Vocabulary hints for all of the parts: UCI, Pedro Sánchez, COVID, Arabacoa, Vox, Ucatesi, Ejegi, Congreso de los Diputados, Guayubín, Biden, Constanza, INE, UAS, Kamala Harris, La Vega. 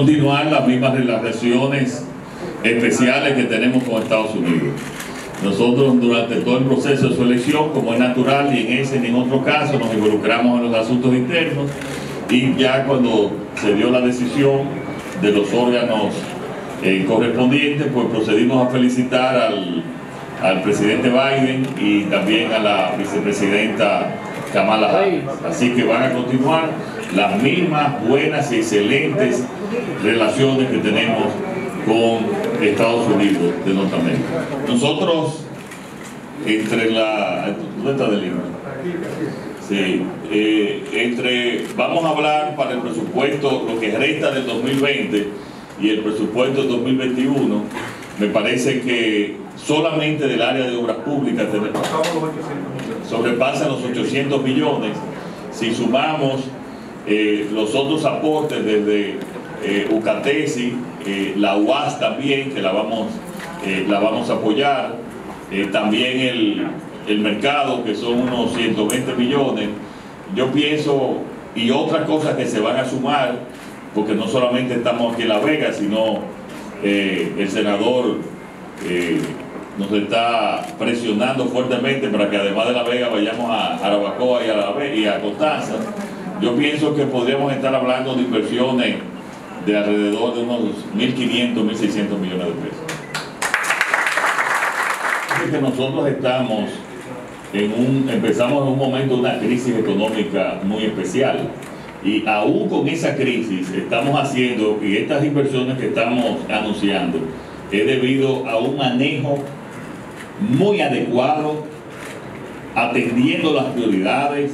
continuar las mismas relaciones especiales que tenemos con Estados Unidos. Nosotros durante todo el proceso de su elección, como es natural, y en ese ni en otro caso, nos involucramos en los asuntos internos, y ya cuando se dio la decisión de los órganos correspondientes, pues procedimos a felicitar al presidente Biden y también a la vicepresidenta Kamala Harris. Así que van a continuar las mismas buenas y excelentes relaciones que tenemos con Estados Unidos de Norteamérica. Nosotros, vamos a hablar para el presupuesto, lo que resta del 2020 y el presupuesto del 2021, me parece que solamente del área de obras públicas sobrepasan los 800 millones. Si sumamos los otros aportes desde Ucatesi, la UAS también, que la vamos a apoyar, también el mercado, que son unos 120 millones, yo pienso, y otras cosas que se van a sumar, porque no solamente estamos aquí en La Vega, sino el senador nos está presionando fuertemente para que además de La Vega vayamos a Arabacoa y a Constanza. Yo pienso que podríamos estar hablando de inversiones de alrededor de unos 1.500, 1.600 millones de pesos. Es que nosotros estamos empezamos en un momento de una crisis económica muy especial, y aún con esa crisis estamos haciendo, y estas inversiones que estamos anunciando es debido a un manejo muy adecuado, atendiendo las prioridades,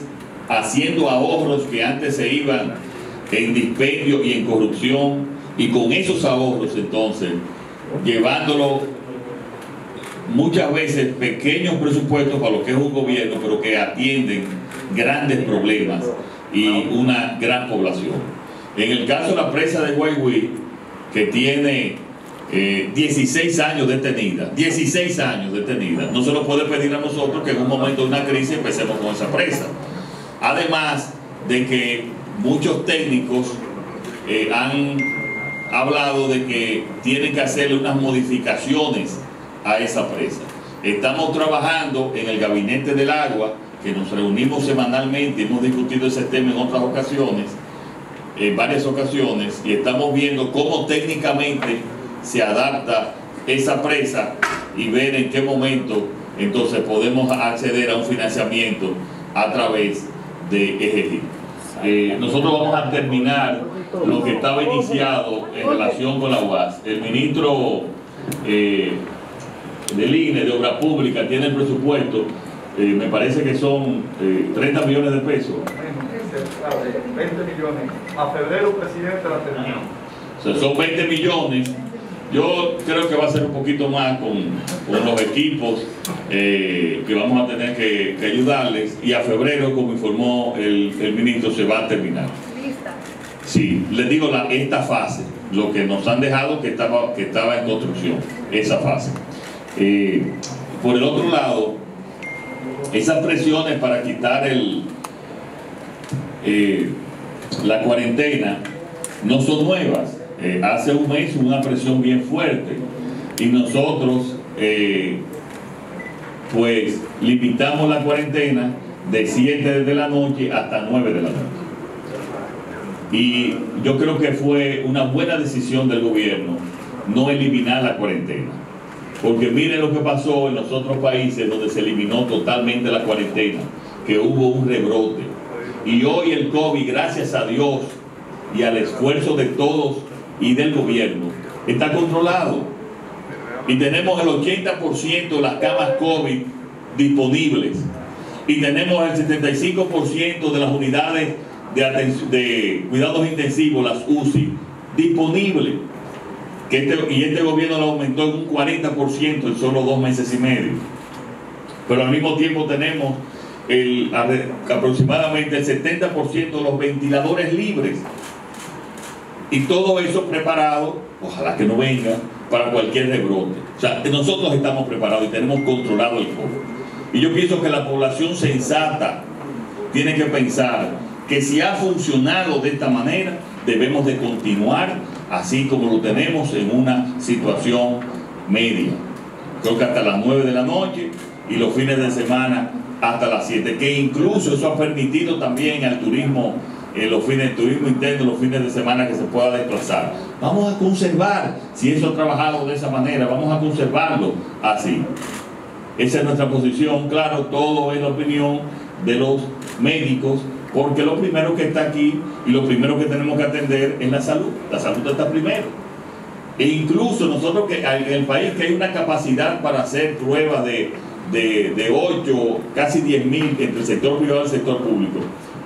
haciendo ahorros que antes se iban en dispendio y en corrupción, y con esos ahorros entonces llevándolo muchas veces pequeños presupuestos para lo que es un gobierno, pero que atienden grandes problemas y una gran población. En el caso de la presa de Guayubín, que tiene 16 años detenida, 16 años detenida, no se nos puede pedir a nosotros que en un momento de una crisis empecemos con esa presa. Además de que muchos técnicos han hablado de que tienen que hacerle unas modificaciones a esa presa. Estamos trabajando en el Gabinete del Agua, que nos reunimos semanalmente, hemos discutido ese tema en otras ocasiones, en varias ocasiones, y estamos viendo cómo técnicamente se adapta esa presa y ver en qué momento entonces podemos acceder a un financiamiento a través de Ejegi. Nosotros vamos a terminar lo que estaba iniciado en relación con la UAS. El ministro del INE, de Obras Públicas, tiene el presupuesto, me parece que son 30 millones de pesos. 20 millones. A febrero, presidente, la terminó. O sea, son 20 millones. Yo creo que va a ser un poquito más con los equipos que vamos a tener que ayudarles. Y a febrero, como informó el ministro, se va a terminar. ¿Lista? Sí, les digo esta fase, lo que nos han dejado que estaba en construcción, esa fase. Por el otro lado, esas presiones para quitar la cuarentena no son nuevas. Hace un mes hubo una presión bien fuerte y nosotros pues limitamos la cuarentena de 7 de la noche hasta 9 de la noche, y yo creo que fue una buena decisión del gobierno no eliminar la cuarentena, porque miren lo que pasó en los otros países donde se eliminó totalmente la cuarentena, que hubo un rebrote, y hoy el COVID, gracias a Dios y al esfuerzo de todos y del gobierno, está controlado, y tenemos el 80% de las camas COVID disponibles, y tenemos el 75% de las unidades de cuidados intensivos, las UCI, disponibles, y este gobierno lo aumentó en un 40% en solo 2 meses y medio, pero al mismo tiempo tenemos aproximadamente el 70% de los ventiladores libres. Y todo eso preparado, ojalá que no venga, para cualquier rebrote. O sea, nosotros estamos preparados y tenemos controlado el COVID. Y yo pienso que la población sensata tiene que pensar que si ha funcionado de esta manera, debemos de continuar así como lo tenemos en una situación media. Creo que hasta las 9 de la noche y los fines de semana hasta las 7, que incluso eso ha permitido también al turismo, el turismo interno, los fines de semana que se pueda desplazar. Vamos a conservar, si eso ha trabajado de esa manera, vamos a conservarlo así. Esa es nuestra posición. Claro, todo es la opinión de los médicos, porque lo primero que está aquí y lo primero que tenemos que atender es la salud. La salud está primero. E incluso nosotros, que en el país que hay una capacidad para hacer pruebas de 8, casi 10.000 entre el sector privado y el sector público,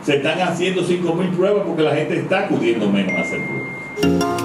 se están haciendo 5.000 pruebas porque la gente está acudiendo menos a hacer pruebas.